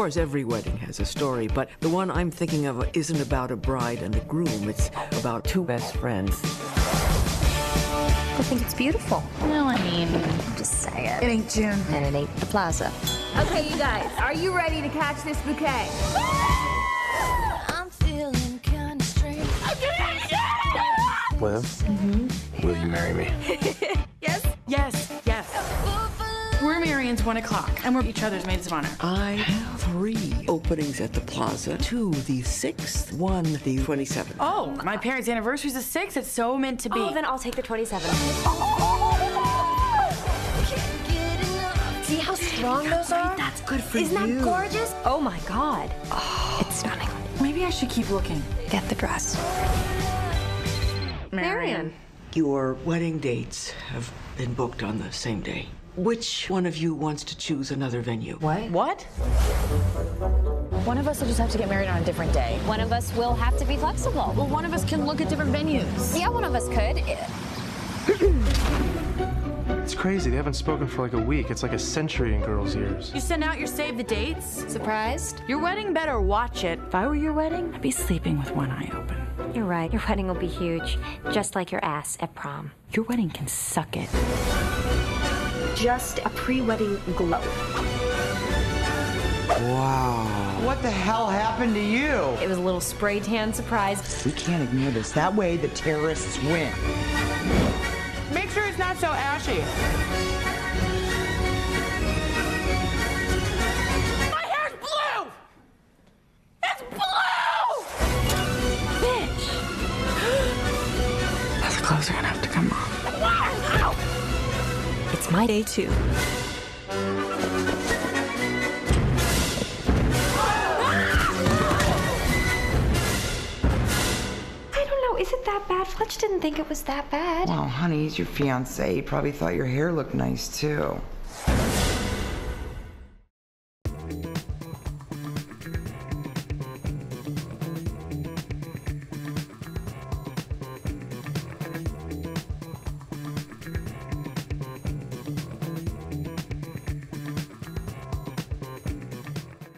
course, every wedding has a story, but the one I'm thinking of isn't about a bride and a groom. It's about two best friends. I think it's beautiful. No, I mean, just say it. It ain't June. And it ain't the plaza. Okay, you guys, are you ready to catch this bouquet? I'm feeling kind of strange. Liv, will you marry me? Yes, yes, yes. We're marrying at 1 o'clock, and we're each other's maids of honor. I have 3 openings at the plaza. 2 the 6th, 1 the 27th. Oh, my parents' anniversary's the 6th. It's so meant to be. Oh, then I'll take the 27th. Oh! See how strong those are? That's good for you. Isn't that gorgeous? Oh my God. Oh. It's stunning. Maybe I should keep looking. Get the dress. Marian. Your wedding dates have been booked on the same day. Which one of you wants to choose another venue? What? What? One of us will just have to get married on a different day. One of us will have to be flexible. Well, one of us can look at different venues. Yeah, one of us could. It's crazy. They haven't spoken for like a week. It's like a century in girls' years. You send out your save the dates? Surprised? Your wedding better watch it. If I were your wedding, I'd be sleeping with one eye open. You're right. Your wedding will be huge, just like your ass at prom. Your wedding can suck it. Just a pre-wedding glow. Wow. What the hell happened to you? It was a little spray tan surprise. We can't ignore this. That way the terrorists win. Make sure it's not so ashy. Clothes are gonna have to come off. It's my day too. I don't know, is it that bad? Fletch didn't think it was that bad. Well, honey, he's your fiance. He probably thought your hair looked nice too.